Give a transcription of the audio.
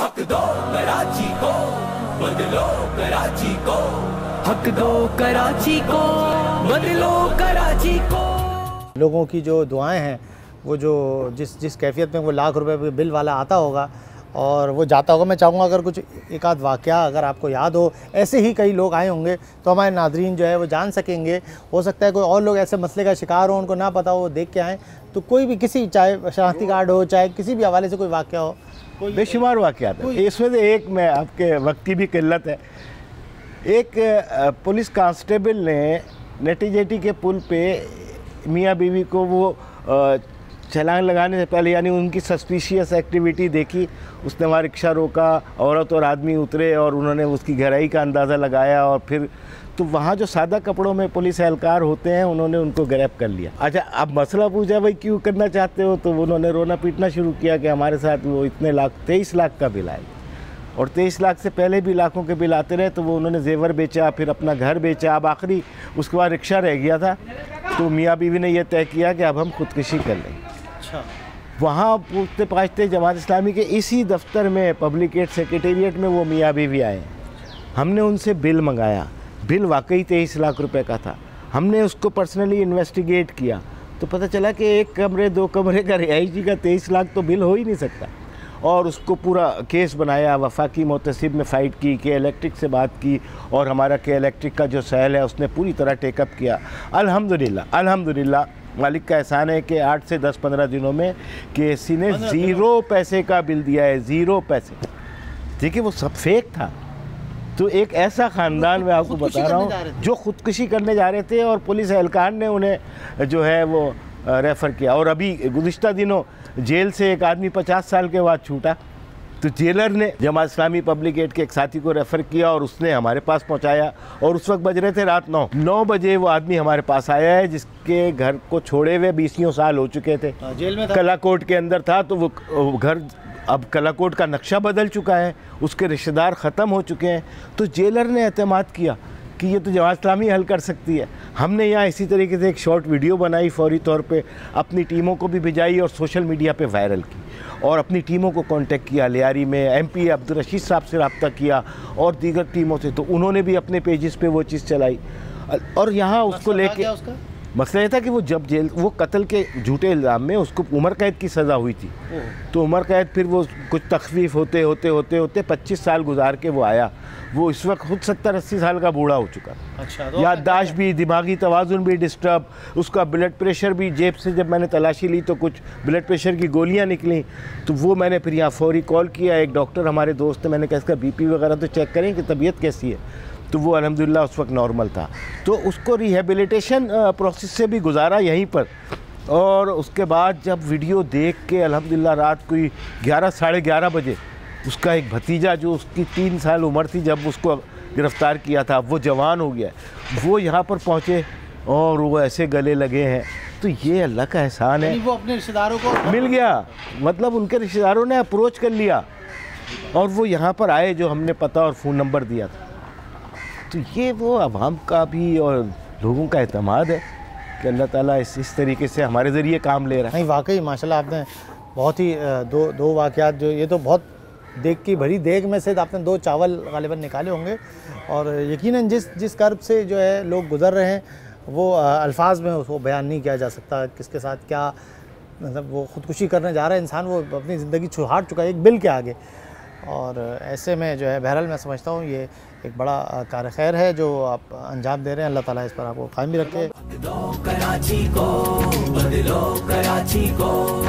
हक दो कराची को, बदलो कराची को, हक दो कराची को, बदलो कराची को। लोगों की जो दुआएं हैं वो जो जिस कैफियत में वो लाख रुपए के बिल वाला आता होगा और वो जाता होगा, मैं चाहूँगा अगर कुछ एक आध वाक़या अगर आपको याद हो, ऐसे ही कई लोग आए होंगे तो हमारे नादरीन जो है वो जान सकेंगे। हो सकता है कोई और लोग ऐसे मसले का शिकार हो, उनको ना पता हो, वो देख के आएँ। तो कोई भी किसी, चाहे शनाख्ती कार्ड हो, चाहे किसी भी हवाले से कोई वाक़या हो, बेशुमार वाक़यात है। इसमें से एक में आपके वक्त भी किल्लत है। एक पुलिस कांस्टेबल ने नेटीजेटी के पुल पर मियाँ बीवी को वो चालान लगाने से पहले यानी उनकी सस्पिशियस एक्टिविटी देखी। उसने वहाँ रिक्शा रोका, औरत और आदमी उतरे और उन्होंने उसकी गहराई का अंदाज़ा लगाया और फिर तो वहाँ जो सादा कपड़ों में पुलिस एहलकार होते हैं उन्होंने उनको गिरफ़्तार कर लिया। अच्छा, अब मसला पूछा भाई क्यों करना चाहते हो, तो उन्होंने रोना पीटना शुरू किया कि हमारे साथ वो इतने लाख 23 लाख का बिल आया और 23 लाख से पहले भी लाखों के बिल आते रहे। तो वो उन्होंने जेवर बेचा, फिर अपना घर बेचा, अब आखिरी उसके बाद रिक्शा रह गया था। तो मियाँ बीवी ने यह तय किया कि अब हम खुदकुशी कर लेंगे। अच्छा, वहाँ पूछते पाछते जमात इस्लामी के इसी दफ्तर में पब्लिक एड सेक्रेटेरिएट में वो मियाँ बीवी आए। हमने उनसे बिल मंगाया, बिल वाकई 23 लाख रुपए का था। हमने उसको पर्सनली इन्वेस्टिगेट किया तो पता चला कि एक कमरे दो कमरे का रिहायशी का 23 लाख तो बिल हो ही नहीं सकता। और उसको पूरा केस बनाया, वफाकी मोतसिब में फ़ाइट की, के इलेक्ट्रिक से बात की और हमारा के इलेक्ट्रिक का जो सेल है उसने पूरी तरह टेकअप किया। अल्हम्दुलिल्लाह अल्हम्दुलिल्लाह मालिक का एहसान है कि 8 से 10-15 दिनों में के सी ने 0 पैसे का बिल दिया है, 0 पैसे। ठीक है, वो सब फेक था। तो एक ऐसा ख़ानदान मैं आपको बता रहा हूँ जो खुदकुशी करने जा रहे थे और पुलिस एहलकार ने उन्हें जो है वो रेफ़र किया। और अभी गुज़िश्ता दिनों जेल से एक आदमी 50 साल के बाद छूटा तो जेलर ने जमात इस्लामी पब्लिक एड के एक साथी को रेफ़र किया और उसने हमारे पास पहुंचाया। और उस वक्त बज रहे थे रात 9 बजे वो आदमी हमारे पास आया है जिसके घर को छोड़े हुए 20 साल हो चुके थे, जेल में था, कलाकोट के अंदर था। तो वो घर अब कलाकोट का नक्शा बदल चुका है, उसके रिश्तेदार ख़त्म हो चुके हैं। तो जेलर ने एतमाद किया कि ये तो जमात इस्लामी हल कर सकती है। हमने यहाँ इसी तरीके से एक शॉर्ट वीडियो बनाई, फौरी तौर पे अपनी टीमों को भी भिजाई और सोशल मीडिया पे वायरल की और अपनी टीमों को कांटेक्ट किया। लियारी में MP अब्दुर्रशीद साहब से रब्ता किया और दीगर टीमों से, तो उन्होंने भी अपने पेजेस पे वो चीज़ चलाई। और यहाँ उसको लेके मसला ये था कि वो जब जेल, वो कत्ल के झूठे इल्ज़ाम में उसको उम्र कैद की सज़ा हुई थी। तो उम्र कैद फिर वो कुछ तखफीफ होते होते होते होते 25 साल गुजार के वो आया। वो इस वक्त खुद 70-80 साल का बूढ़ा हो चुका। अच्छा, याददाश्त भी, दिमागी तवाज़ुन भी डिस्टर्ब, उसका ब्लड प्रेशर भी। जेब से जब मैंने तलाशी ली तो कुछ ब्लड प्रेशर की गोलियाँ निकली। तो वो मैंने फिर यहाँ फौरी कॉल किया, एक डॉक्टर हमारे दोस्त है, मैंने कहा इसका BP वगैरह तो चेक करें कि तबीयत कैसी है। तो वो अल्हम्दुलिल्लाह उस वक्त नॉर्मल था। तो उसको रिहेबिलिटेशन प्रोसेस से भी गुजारा यहीं पर। और उसके बाद जब वीडियो देख के अल्हम्दुलिल्लाह रात कोई 11 साढ़े 11 बजे उसका एक भतीजा जो उसकी 3 साल उम्र थी जब उसको गिरफ़्तार किया था, वो जवान हो गया, वो यहाँ पर पहुँचे और वो ऐसे गले लगे हैं। तो ये अल्लाह का एहसान है, वो अपने रिश्तेदारों को मिल गया, मतलब उनके रिश्तेदारों ने अप्रोच कर लिया और वो यहाँ पर आए जो हमने पता और फ़ोन नंबर दिया था। तो ये वो आवाम का भी और लोगों का एतमाद है कि अल्लाह ताला इस तरीके से हमारे ज़रिए काम ले रहा है। नहीं, वाकई माशाल्लाह आपने बहुत ही दो वाक़यात जो, ये तो बहुत देख की भरी देख में से आपने 2 चावल गालिबन निकाले होंगे। और यकीनन जिस कर्ब से जो है लोग गुज़र रहे हैं वो अल्फाज में उसको बयान नहीं किया जा सकता। किसके साथ क्या, मतलब वो खुदकुशी करने जा रहा है इंसान, वो अपनी ज़िंदगी छुहार चुका है एक बिल के आगे। और ऐसे में जो है बहरहाल मैं समझता हूँ ये एक बड़ा कार खैर है जो आप अंजाम दे रहे हैं। अल्लाह ताला इस पर आपको कायम भी रखे।